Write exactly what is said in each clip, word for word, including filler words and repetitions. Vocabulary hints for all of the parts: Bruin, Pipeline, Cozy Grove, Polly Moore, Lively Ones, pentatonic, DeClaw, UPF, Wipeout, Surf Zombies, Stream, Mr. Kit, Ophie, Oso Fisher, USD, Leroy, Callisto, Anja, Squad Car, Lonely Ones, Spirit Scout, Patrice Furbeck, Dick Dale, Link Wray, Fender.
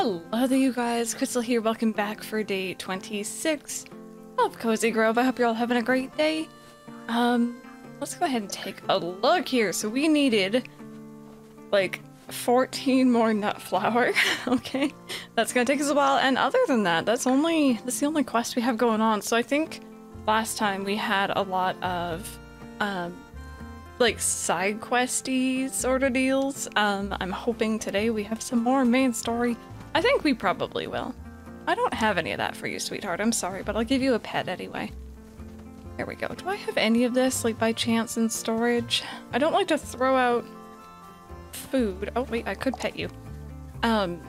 Hello there, you guys. Crystal here. Welcome back for day twenty-six of Cozy Grove. I hope you're all having a great day. Um, let's go ahead and take a look here. So we needed like fourteen more nut flour. Okay, that's gonna take us a while. And other than that, that's only that's the only quest we have going on. So I think last time we had a lot of um, like side questy sort of deals. Um, I'm hoping today we have some more main story. I think we probably will. I don't have any of that for you, sweetheart. I'm sorry, but I'll give you a pet anyway. There we go. Do I have any of this, like, by chance in storage? I don't like to throw out food. Oh, wait, I could pet you. Um,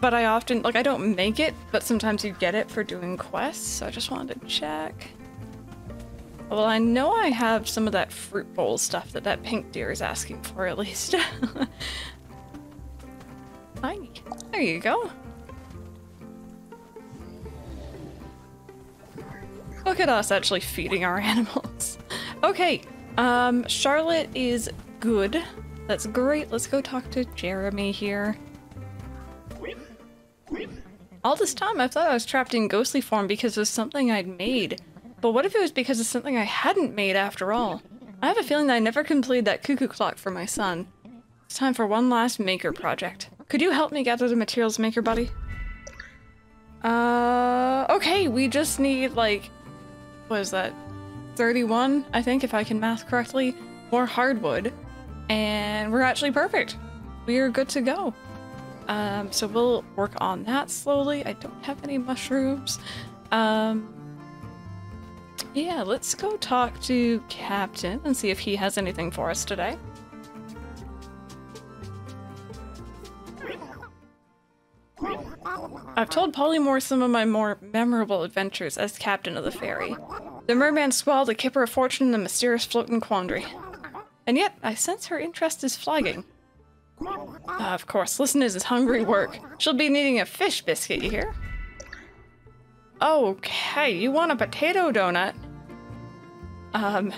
but I often, like, I don't make it, but sometimes you get it for doing quests, so I just wanted to check. Well, I know I have some of that fruit bowl stuff that that pink deer is asking for, at least. Hi. There you go. Look at us actually feeding our animals. Okay, um, Charlotte is good. That's great. Let's go talk to Jeremy here. All this time I thought I was trapped in ghostly form because of something I'd made. But what if it was because of something I hadn't made after all? I have a feeling that I never completed that cuckoo clock for my son. It's time for one last maker project. Could you help me gather the materials, maker buddy? Uh, okay, we just need, like, what is that? thirty-one, I think, if I can math correctly. More hardwood. And we're actually perfect. We are good to go. Um, so we'll work on that slowly. I don't have any mushrooms. Um, yeah, let's go talk to Captain and see if he has anything for us today. I've told Polly Moore some of my more memorable adventures as captain of the ferry. The merman squall, the kipper of fortune, and the mysterious floating quandary. And yet, I sense her interest is flagging. Ah, of course, listeners is hungry work. She'll be needing a fish biscuit, you hear? Okay, you want a potato donut? Um,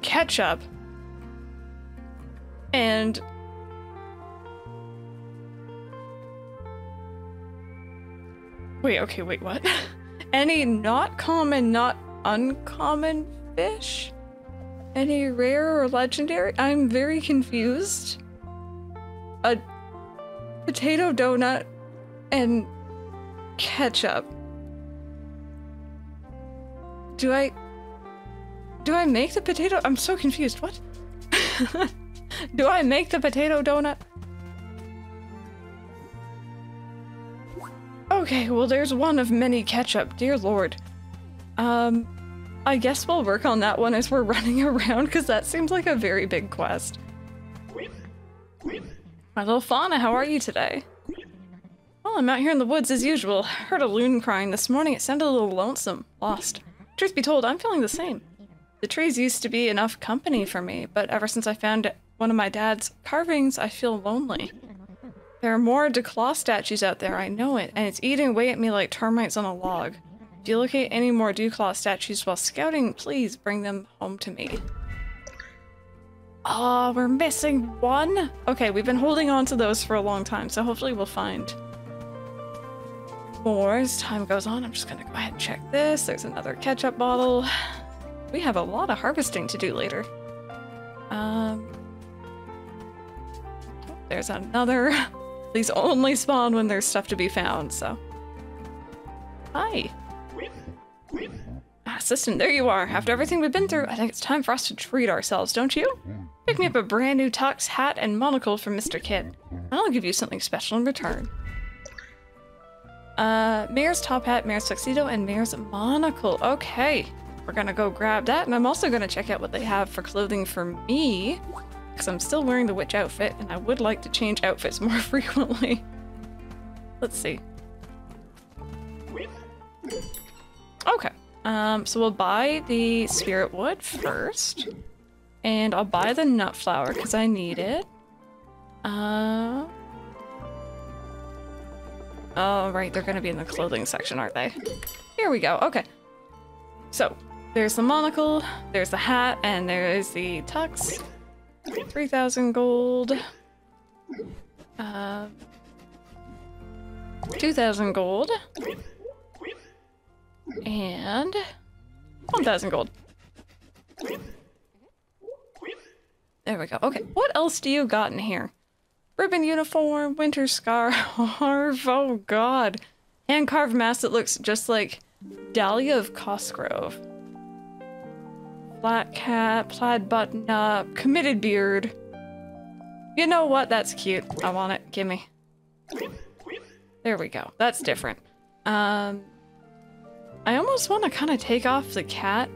ketchup. And... Wait, okay, wait, what? Any not common, not uncommon fish? Any rare or legendary? I'm very confused. A potato donut and ketchup. Do I... Do I make the potato? I'm so confused. What? Do I make the potato donut? Okay, well, there's one of many ketchup, dear lord. Um, I guess we'll work on that one as we're running around, because that seems like a very big quest. My little fauna, how are you today? Well, I'm out here in the woods as usual. Heard a loon crying this morning. It sounded a little lonesome, lost. Truth be told, I'm feeling the same. The trees used to be enough company for me, but ever since I found one of my dad's carvings, I feel lonely. There are more DeClaw statues out there, I know it, and it's eating away at me like termites on a log. If you locate any more DeClaw statues while scouting, please bring them home to me. Oh, we're missing one? Okay, we've been holding on to those for a long time, so hopefully we'll find more as time goes on. I'm just gonna go ahead and check this. There's another ketchup bottle. We have a lot of harvesting to do later. Um, there's another. These only spawn when there's stuff to be found, so. Hi. Ah, assistant, there you are. After everything we've been through, I think it's time for us to treat ourselves, don't you? Pick me up a brand new tux, hat, and monocle from Mister Kit. And I'll give you something special in return. Uh, Mayor's top hat, Mayor's tuxedo, and Mayor's monocle. Okay. We're gonna go grab that, and I'm also gonna check out what they have for clothing for me. Because I'm still wearing the witch outfit, and I would like to change outfits more frequently. Let's see. Okay, um, so we'll buy the spirit wood first. And I'll buy the nut flower, because I need it. Uh... Oh, right, they're gonna be in the clothing section, aren't they? Here we go, okay. So, there's the monocle, there's the hat, and there is the tux. three thousand gold. Uh, two thousand gold. And one thousand gold. There we go. Okay, what else do you got in here? Ribbon uniform, winter scarf. Oh god. Hand carved mask that looks just like Dahlia of Cosgrove. Black hat, plaid button up, committed beard. You know what? That's cute. I want it. Gimme. There we go. That's different. Um, I almost want to kind of take off the cat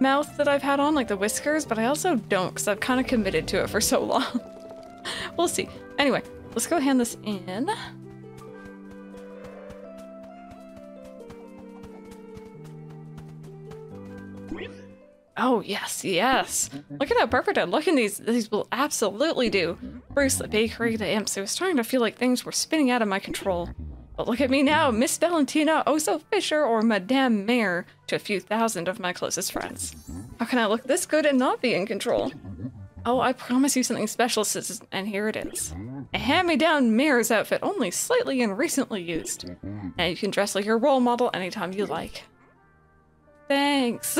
mouth that I've had on, like the whiskers, but I also don't because I've kind of committed to it for so long. We'll see. Anyway, let's go hand this in. Oh, yes, yes. Look at how perfect I'm looking. These these will absolutely do. Bracelet, bakery, the imps. It was starting to feel like things were spinning out of my control. But look at me now, Miss Valentina, Oso Fisher, or Madame Mayor to a few thousand of my closest friends. How can I look this good and not be in control? Oh, I promise you something special, sis, and here it is. A hand-me-down mayor's outfit, only slightly and recently used. Now you can dress like your role model anytime you like. Thanks.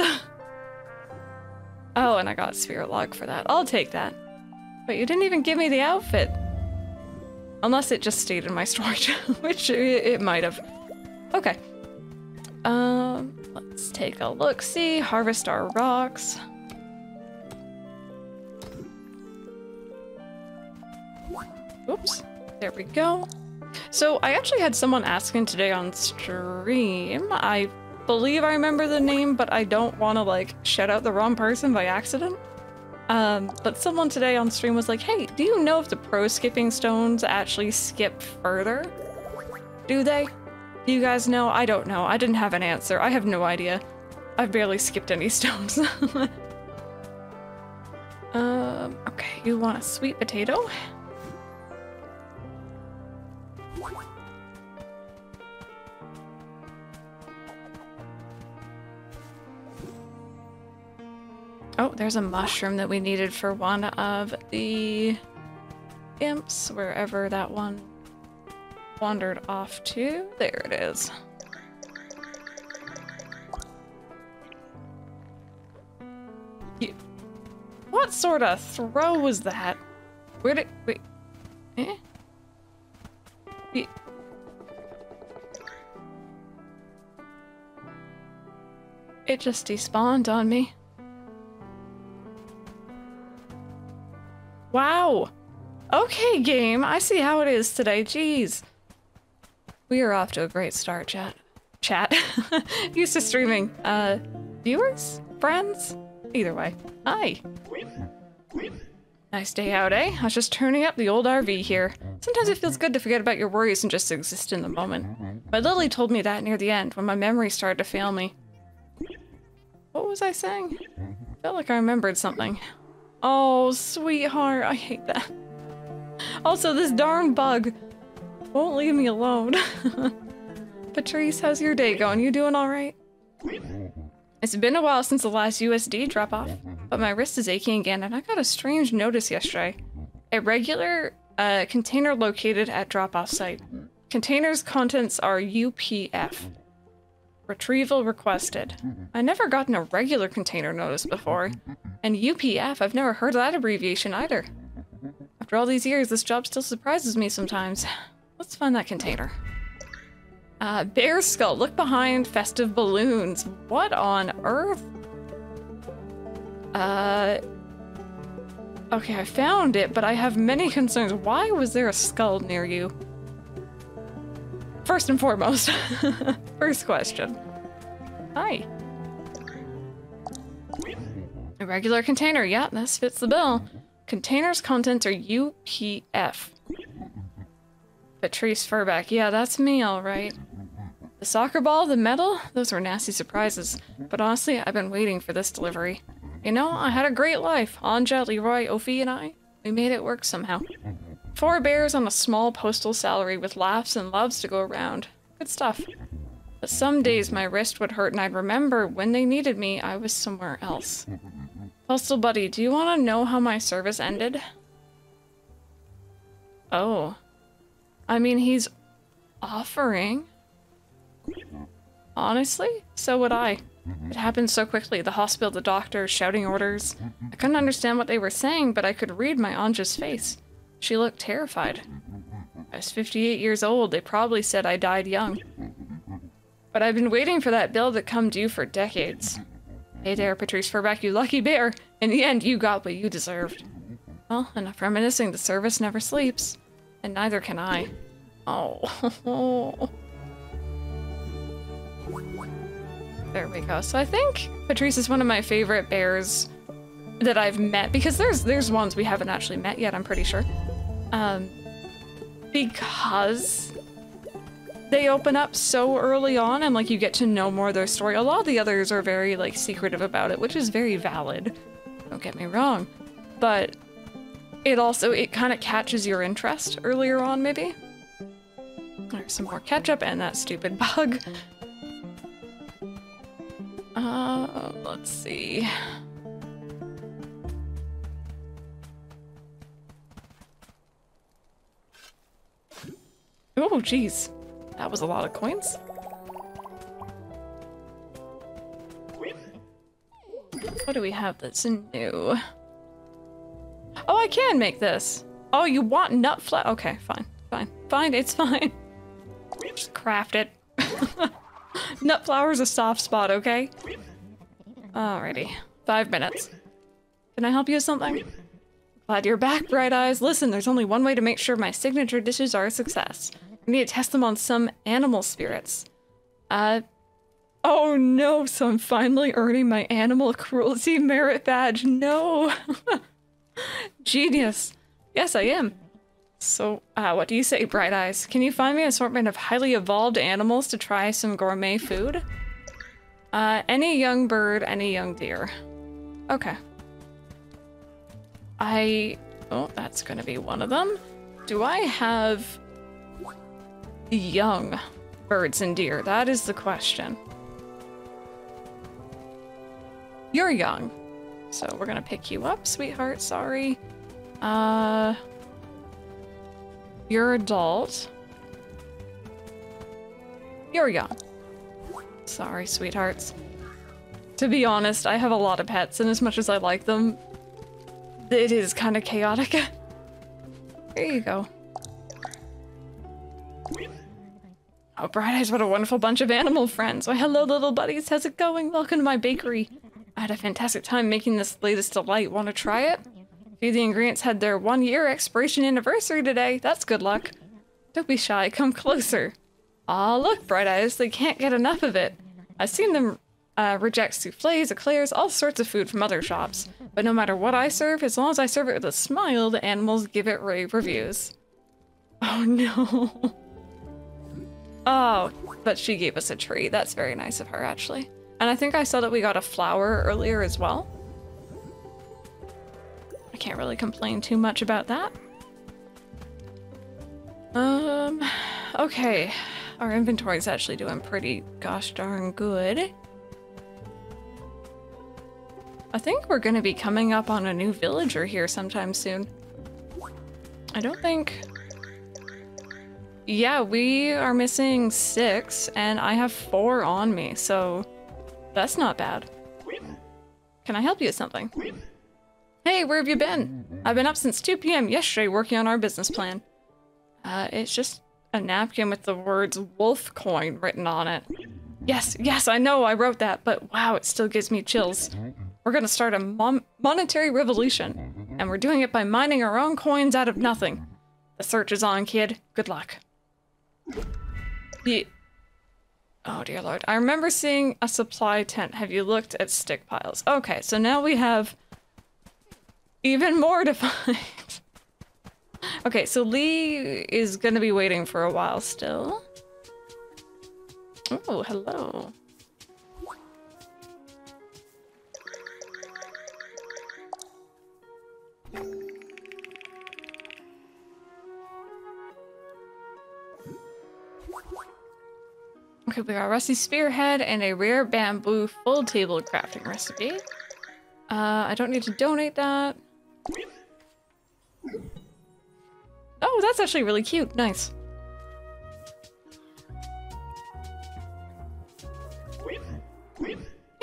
Oh, and I got spirit log for that. I'll take that. But you didn't even give me the outfit. Unless it just stayed in my storage, which it might have. Okay. Um, let's take a look. See, harvest our rocks. Oops. There we go. So I actually had someone asking today on stream. I believe I remember the name, but I don't want to like shout out the wrong person by accident. Um, but someone today on stream was like, hey, do you know if the pro skipping stones actually skip further? Do they? Do you guys know? I don't know. I didn't have an answer. I have no idea. I've barely skipped any stones. um, okay, you want a sweet potato? Oh, there's a mushroom that we needed for one of the imps, wherever that one wandered off to. There it is. You, what sort of throw was that? Where did... Wait. Eh? You, it just despawned on me. Wow. Okay, game. I see how it is today. Jeez. We are off to a great start, chat. Chat. Used to streaming. Uh, viewers? Friends? Either way. Hi. Nice day out, eh? I was just turning up the old R V here. Sometimes it feels good to forget about your worries and just exist in the moment. But Lily told me that near the end, when my memory started to fail me. What was I saying? I felt like I remembered something. Oh, sweetheart, I hate that. Also, this darn bug won't leave me alone. Patrice, how's your day going? You doing all right? It's been a while since the last U S D drop-off, but my wrist is aching again, and I got a strange notice yesterday. A regular uh, container located at drop-off site. Container's contents are U P F. Retrieval requested. I never gotten a regular container notice before. And U P F, I've never heard that abbreviation either. After all these years, this job still surprises me sometimes. Let's find that container. Uh, bear skull, look behind festive balloons. What on earth? Uh, okay, I found it, but I have many concerns. Why was there a skull near you? First and foremost. First question. Hi. A regular container. Yeah, this fits the bill. Container's contents are U P F. Patrice Furbeck. Yeah, that's me, all right. The soccer ball, the medal, those were nasty surprises. But honestly, I've been waiting for this delivery. You know, I had a great life. Anja, Leroy, Ophie, and I, we made it work somehow. Four bears on a small postal salary with laughs and loves to go around. Good stuff. But some days my wrist would hurt and I'd remember when they needed me, I was somewhere else. Postal buddy, do you want to know how my service ended? Oh. I mean, he's offering? Honestly, so would I. It happened so quickly, the hospital, the doctor, shouting orders. I couldn't understand what they were saying, but I could read my Anja's face. She looked terrified. I was fifty-eight years old, they probably said I died young. But I've been waiting for that bill to come due for decades. Hey there, Patrice Furbeck, you lucky bear! In the end, you got what you deserved. Well, enough reminiscing, the service never sleeps. And neither can I. Oh. There we go. So I think Patrice is one of my favorite bears that I've met, because there's there's ones we haven't actually met yet, I'm pretty sure. Um, because they open up so early on, and like you get to know more of their story. A lot of the others are very like secretive about it, which is very valid. Don't get me wrong, but it also it kind of catches your interest earlier on, maybe. There's some more ketchup and that stupid bug. Uh, let's see. Oh, geez. That was a lot of coins. What do we have that's new? Oh, I can make this. Oh, you want nut flat? Okay, fine, fine, fine. It's fine. Just craft it. Nut flour's a soft spot, okay? Alrighty. Five minutes. Can I help you with something? Glad you're back, Bright Eyes. Listen, there's only one way to make sure my signature dishes are a success. I need to test them on some animal spirits. Uh... Oh no, so I'm finally earning my animal cruelty merit badge. No! Genius. Yes, I am. So, uh, what do you say, Bright Eyes? Can you find me an assortment of highly evolved animals to try some gourmet food? Uh, any young bird, any young deer. Okay. I... Oh, that's gonna be one of them. Do I have... young birds and deer? That is the question. You're young. So we're gonna pick you up, sweetheart. Sorry. Uh... You're adult. You're young. Sorry, sweethearts. To be honest, I have a lot of pets, and as much as I like them, it is kind of chaotic. There you go. Oh, Bright Eyes, what a wonderful bunch of animal friends. Why, hello, little buddies. How's it going? Welcome to my bakery. I had a fantastic time making this latest delight. Want to try it? Few of the ingredients had their one-year expiration anniversary today. That's good luck. Don't be shy. Come closer. Aw, look, Bright Eyes. They can't get enough of it. I've seen them uh, reject souffles, eclairs, all sorts of food from other shops. But no matter what I serve, as long as I serve it with a smile, the animals give it rave reviews. Oh, no. Oh, but she gave us a treat. That's very nice of her, actually. And I think I saw that we got a flower earlier as well. I can't really complain too much about that. Um, okay. Our inventory's actually doing pretty gosh darn good. I think we're gonna be coming up on a new villager here sometime soon. I don't think... Yeah, we are missing six, and I have four on me, so that's not bad. Can I help you with something? Hey, where have you been? I've been up since two p m yesterday working on our business plan. Uh, it's just a napkin with the words wolf coin written on it. Yes, yes, I know I wrote that, but wow, it still gives me chills. We're gonna start a mon monetary revolution, and we're doing it by mining our own coins out of nothing. The search is on, kid. Good luck. Ye- Oh dear lord. I remember seeing a supply tent. Have you looked at stick piles? Okay, so now we have... even more to find. Okay, so Lee is gonna be waiting for a while still. Oh, hello. Okay, we got a rusty spearhead and a rare bamboo full table crafting recipe. Uh, I don't need to donate that. Oh, that's actually really cute. Nice.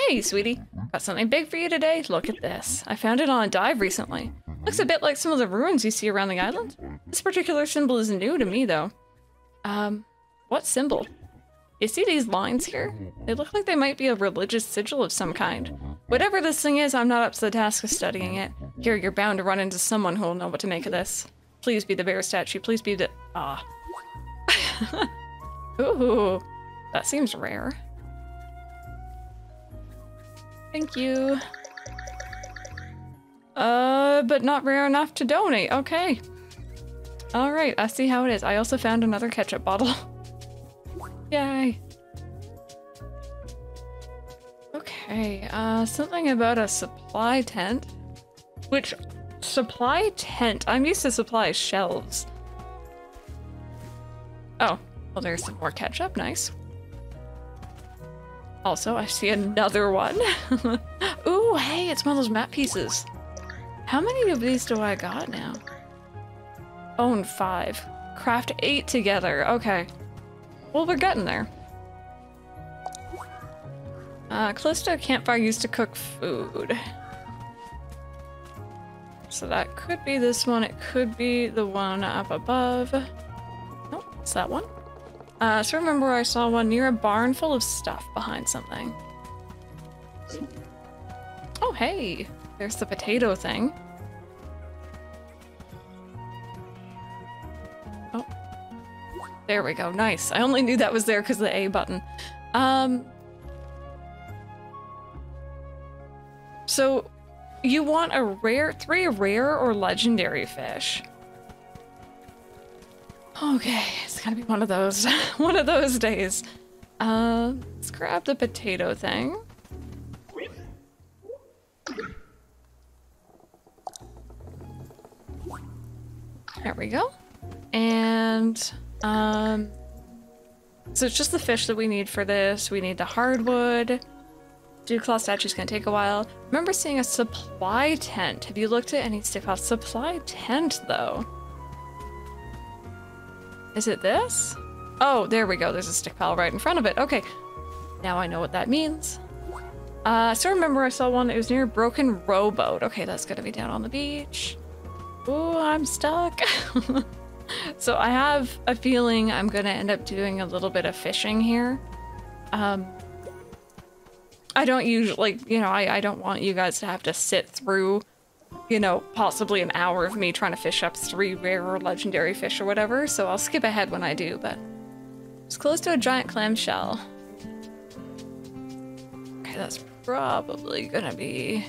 Hey, sweetie. Got something big for you today? Look at this. I found it on a dive recently. Looks a bit like some of the ruins you see around the island. This particular symbol is new to me, though. Um, what symbol? You see these lines here? They look like they might be a religious sigil of some kind. Whatever this thing is, I'm not up to the task of studying it. Here, you're bound to run into someone who'll know what to make of this. Please be the bear statue. Please be the... Ah. Ooh. That seems rare. Thank you. Uh, but not rare enough to donate. Okay. Alright, I see how it is. I also found another ketchup bottle. Yay. Okay, uh, something about a supply tent. Which... Supply tent? I'm used to supply shelves. Oh. Well, there's some more ketchup. Nice. Also, I see another one. Ooh, hey, it's one of those map pieces. How many of these do I got now? Own five. Craft eight together. Okay. Well, we're getting there. Uh, Callisto campfire used to cook food. So that could be this one. It could be the one up above. Nope, it's that one. Uh, so remember I saw one near a barn full of stuff behind something. Oh, hey! There's the potato thing. Oh. There we go. Nice. I only knew that was there because of the A button. Um... So, you want a rare, three rare or legendary fish. Okay, it's gotta be one of those, one of those days. Uh, let's grab the potato thing. There we go. And, um, so it's just the fish that we need for this. We need the hardwood. Dewclaw statue's gonna take a while. Remember seeing a supply tent. Have you looked at any stuff off supply tent though? Is it this? Oh, there we go. There's a stick pile right in front of it. Okay. Now I know what that means. Uh, I still remember I saw one that was near a broken rowboat. Okay, that's gonna be down on the beach. Ooh, I'm stuck. So I have a feeling I'm gonna end up doing a little bit of fishing here. Um, I don't usually, like, you know, I, I don't want you guys to have to sit through, you know, possibly an hour of me trying to fish up three rare or legendary fish or whatever, so I'll skip ahead when I do, but... It's close to a giant clamshell. Okay, that's probably gonna be...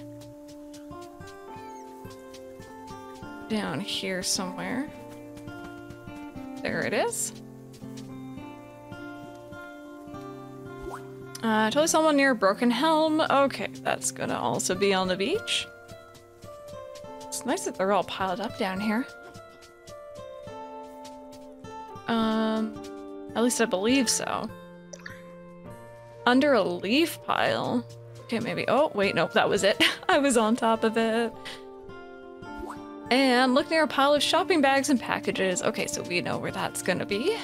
down here somewhere. There it is. Uh, I totally saw one near a broken helm. Okay, that's gonna also be on the beach. It's nice that they're all piled up down here. Um, at least I believe so. Under a leaf pile? Okay, maybe. Oh, wait, nope, that was it. I was on top of it. And look near a pile of shopping bags and packages. Okay, so we know where that's gonna be.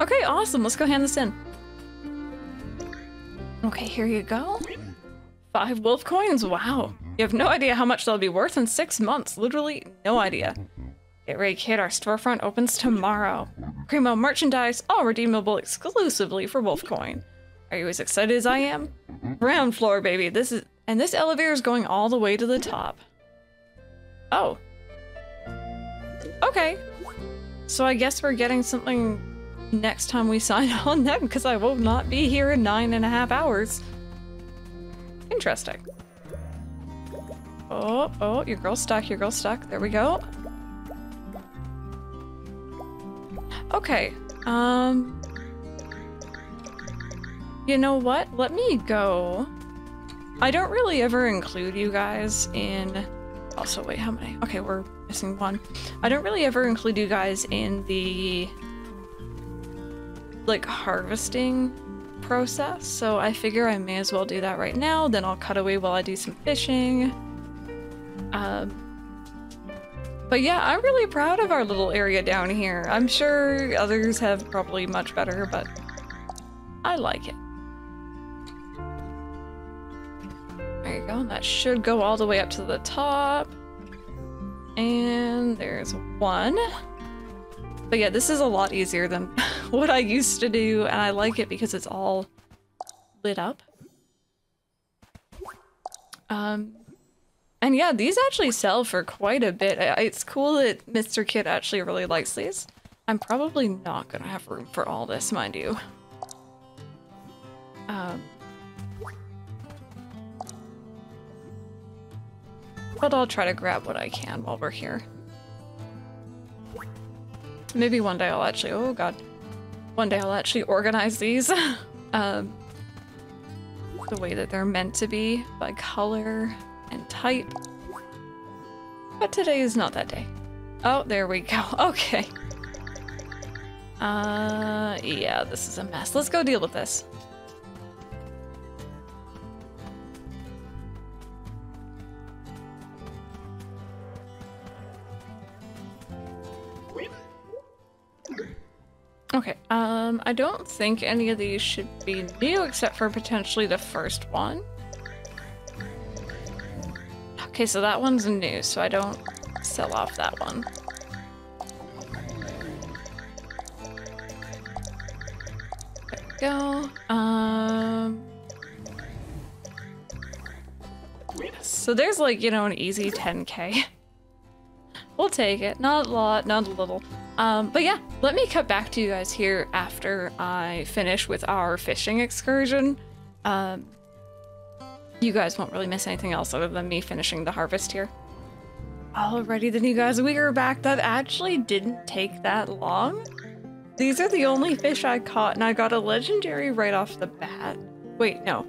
Okay, awesome. Let's go hand this in. Okay, here you go. Five wolf coins. Wow. You have no idea how much they'll be worth in six months. Literally no idea. Get ready, kid. Our storefront opens tomorrow. Primo merchandise, all redeemable exclusively for wolf coin. Are you as excited as I am? Ground floor, baby. This is... And this elevator is going all the way to the top. Oh. Okay. So I guess we're getting something... next time we sign on them, because I will not be here in nine and a half hours. Interesting. Oh, oh, your girl's stuck, your girl's stuck. There we go. Okay, um... you know what? Let me go. I don't really ever include you guys in... Also, wait, how many? Okay, we're missing one. I don't really ever include you guys in the... like harvesting process, so I figure I may as well do that right now. Then I'll cut away while I do some fishing. Um, But yeah, I'm really proud of our little area down here. I'm sure others have probably much better, but I like it. There you go, and that should go all the way up to the top. And there's one. But yeah, this is a lot easier than what I used to do, and I like it because it's all lit up. Um, and yeah, these actually sell for quite a bit. It's cool that Mister Kit actually really likes these. I'm probably not gonna have room for all this, mind you. Um, but I'll try to grab what I can while we're here. Maybe one day I'll actually, oh god, one day I'll actually organize these um, the way that they're meant to be, by color and type. But today is not that day. Oh, there we go. Okay. Uh, yeah, this is a mess. Let's go deal with this. Okay, um, I don't think any of these should be new except for potentially the first one. Okay, so that one's new, so I don't sell off that one. There we go. Um, so there's like, you know, an easy ten K. We'll take it. Not a lot, not a little. Um, but yeah, let me cut back to you guys here after I finish with our fishing excursion. Um, you guys won't really miss anything else other than me finishing the harvest here. Alrighty then, you guys, we are back. That actually didn't take that long. These are the only fish I caught, and I got a legendary right off the bat. Wait, no.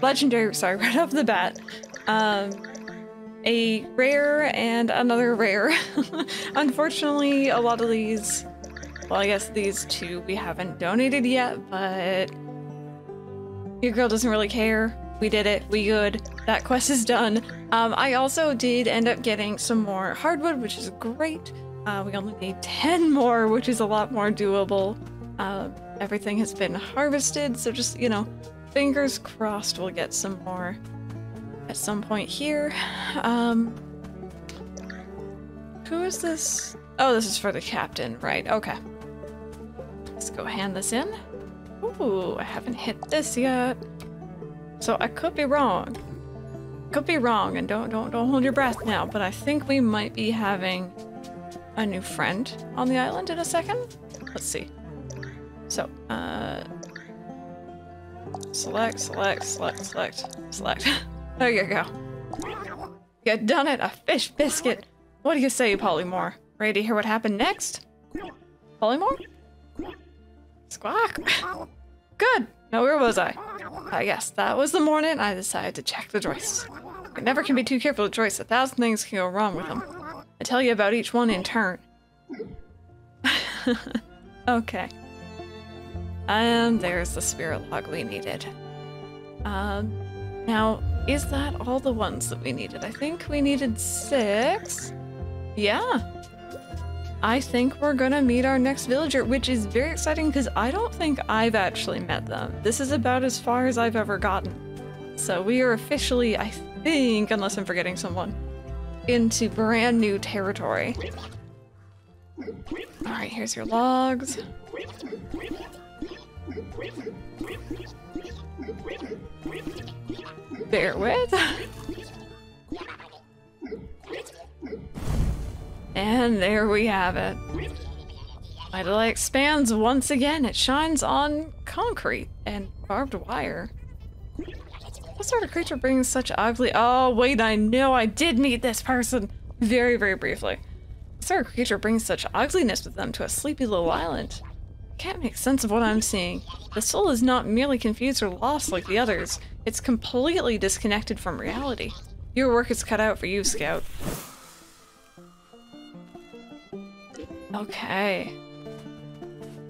Legendary, sorry, right off the bat. Um... A rare and another rare. Unfortunately, a lot of these, well, I guess these two we haven't donated yet, but your girl doesn't really care. We did it. We good. That quest is done. Um, I also did end up getting some more hardwood, which is great. Uh, we only need ten more, which is a lot more doable. Uh, everything has been harvested, so just, you know, fingers crossed we'll get some more at some point here. Um, who is this? Oh, this is for the captain, right? Okay. Let's go hand this in. Ooh, I haven't hit this yet. So I could be wrong. Could be wrong, and don't don't don't hold your breath now, but I think we might be having a new friend on the island in a second. Let's see. So, uh select, select, select, select, select. There you go. You done it, a fish biscuit. What do you say, Polly Moore? Ready to hear what happened next? Polly Moore? Squawk. Good. Now where was I? I uh, guess that was the morning I decided to check the joists. I never can be too careful with joists. A thousand things can go wrong with them. I tell you about each one in turn. Okay. And there's the spirit log we needed. Um, now. Is that all the ones that we needed? I think we needed six. Yeah. I think we're gonna meet our next villager, which is very exciting because I don't think I've actually met them. This is about as far as I've ever gotten. So we are officially, I think, unless I'm forgetting someone, into brand new territory. All right, here's your logs. Bear with. And there we have it. My delight expands once again. It shines on concrete and barbed wire. What sort of creature brings such ugly... Oh, wait, I know I did meet this person very, very briefly. What sort of creature brings such ugliness with them to a sleepy little island? Can't make sense of what I'm seeing. The soul is not merely confused or lost like the others. It's completely disconnected from reality. Your work is cut out for you, Scout. Okay.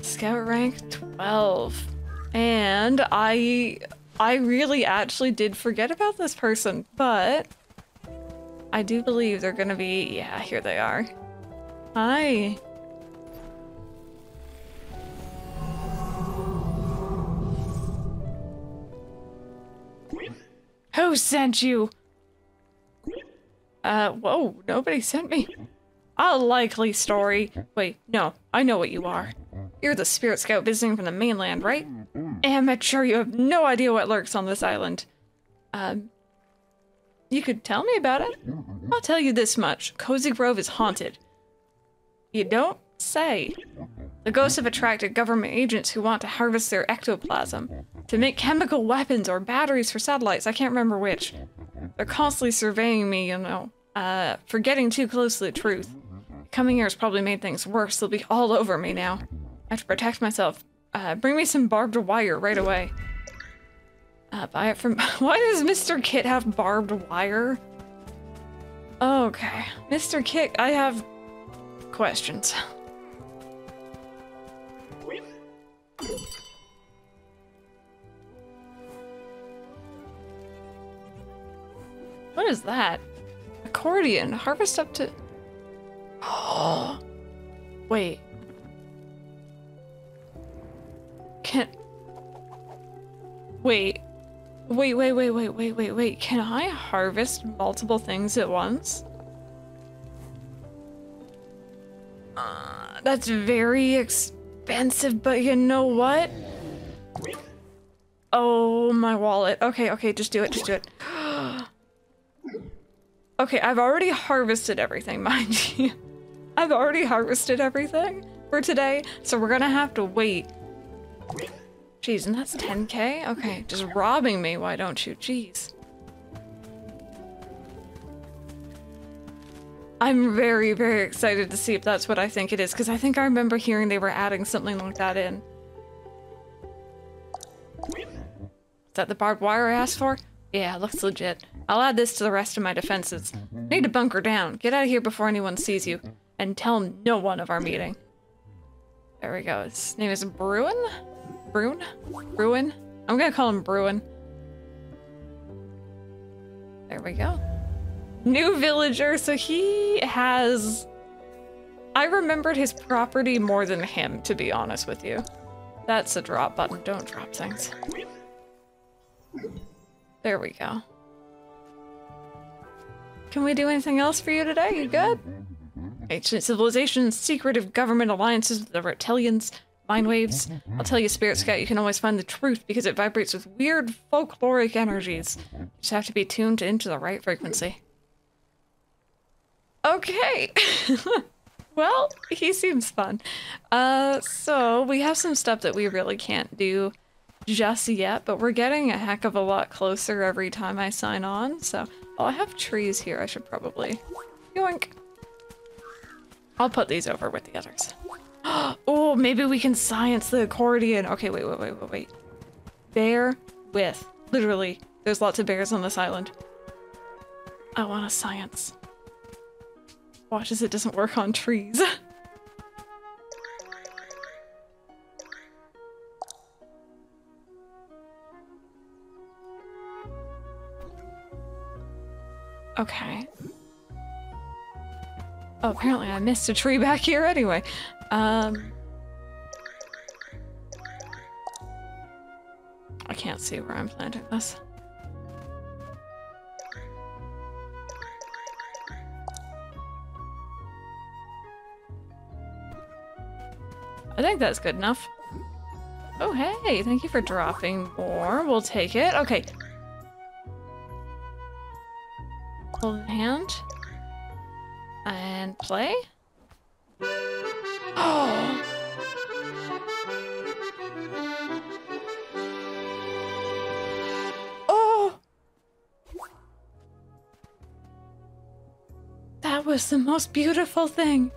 Scout rank twelve. And I... I really actually did forget about this person, but... I do believe they're gonna be... Yeah, here they are. Hi. Who sent you? Uh, whoa, nobody sent me. A likely story. Wait, no, I know what you are. You're the spirit scout visiting from the mainland, right? Amateur, you have no idea what lurks on this island. Um, you could tell me about it? I'll tell you this much. Cozy Grove is haunted. You don't say. The ghosts have attracted government agents who want to harvest their ectoplasm to make chemical weapons or batteries for satellites. I can't remember which. They're constantly surveying me, you know, uh, for getting too close to the truth. Coming here has probably made things worse. They'll be all over me now. I have to protect myself. Uh, bring me some barbed wire right away. Uh, buy it from... Why does Mister Kit have barbed wire? Okay. Mister Kit, I have questions. What is that? Accordion. Harvest up to... Oh. Wait. Can... Wait. Wait, wait, wait, wait, wait, wait, wait. Can I harvest multiple things at once? Uh, that's very expensive, but you know what? Oh, my wallet. Okay, okay, just do it, just do it. Okay, I've already harvested everything, mind you. I've already harvested everything for today, so we're gonna have to wait. Jeez, and that's ten K? Okay, just robbing me, why don't you? Jeez. I'm very, very excited to see if that's what I think it is, because I think I remember hearing they were adding something like that in. Is that the barbed wire I asked for? Yeah, looks legit. I'll add this to the rest of my defenses. Need to bunker down. Get out of here before anyone sees you. And tell no one of our meeting. There we go. His name is Bruin? Bruin? Bruin? I'm gonna call him Bruin. There we go. New villager. So he has... I remembered his property more than him, to be honest with you. That's a drop button. Don't drop things. There we go. Can we do anything else for you today? You good? Ancient civilizations, secretive government alliances with the reptilians, mind waves. I'll tell you, Spirit Scout, you can always find the truth because it vibrates with weird folkloric energies. You just have to be tuned into the right frequency. Okay. Well, he seems fun. Uh, so we have some stuff that we really can't do just yet, but we're getting a heck of a lot closer every time I sign on, so... Oh, I have trees here. I should probably... Yoink! I'll put these over with the others. Oh, maybe we can science the accordion! Okay, wait, wait, wait, wait, wait. Bear with. Literally. There's lots of bears on this island. I want to science. Watch as it doesn't work on trees. Okay. Oh, apparently I missed a tree back here anyway. Um, I can't see where I'm planting this. I think that's good enough. Oh, hey, thank you for dropping more. We'll take it. Okay. Hold hand and play. Oh! Oh! That was the most beautiful thing.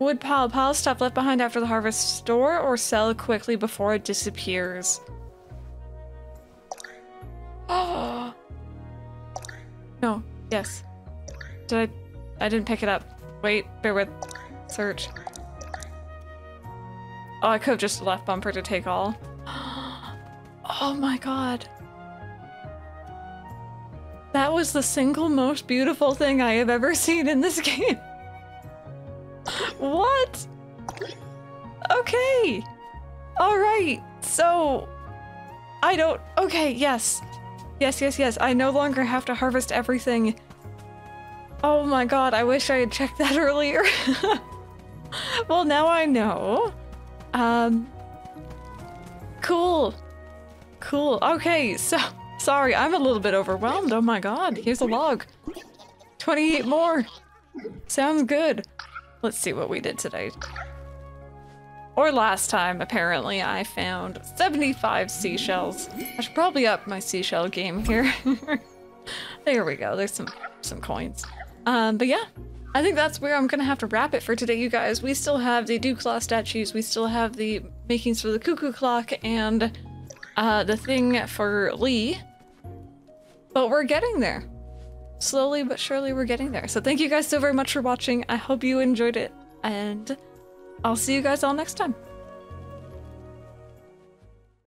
Wood pile, pile stuff left behind after the harvest. Store or sell quickly before it disappears. Oh! No. Yes. Did I... I didn't pick it up. Wait. Bear with. Search. Oh, I could have just left bumper to take all. Oh my god. That was the single most beautiful thing I have ever seen in this game. What? Okay. All right. So I don't. Okay. Yes. Yes, yes, yes. I no longer have to harvest everything. Oh my god, I wish I had checked that earlier. Well, now I know. Um, cool. Cool. Okay, so, sorry, I'm a little bit overwhelmed. Oh my god, here's a log. twenty-eight more. Sounds good. Let's see what we did today. Or last time, apparently, I found seventy-five seashells. I should probably up my seashell game here. There we go, there's some, some coins. Um, but yeah, I think that's where I'm gonna have to wrap it for today, you guys. We still have the Dewclaw statues, we still have the makings for the cuckoo clock, and uh, the thing for Lee. But we're getting there. Slowly but surely we're getting there. So thank you guys so very much for watching. I hope you enjoyed it, and I'll see you guys all next time.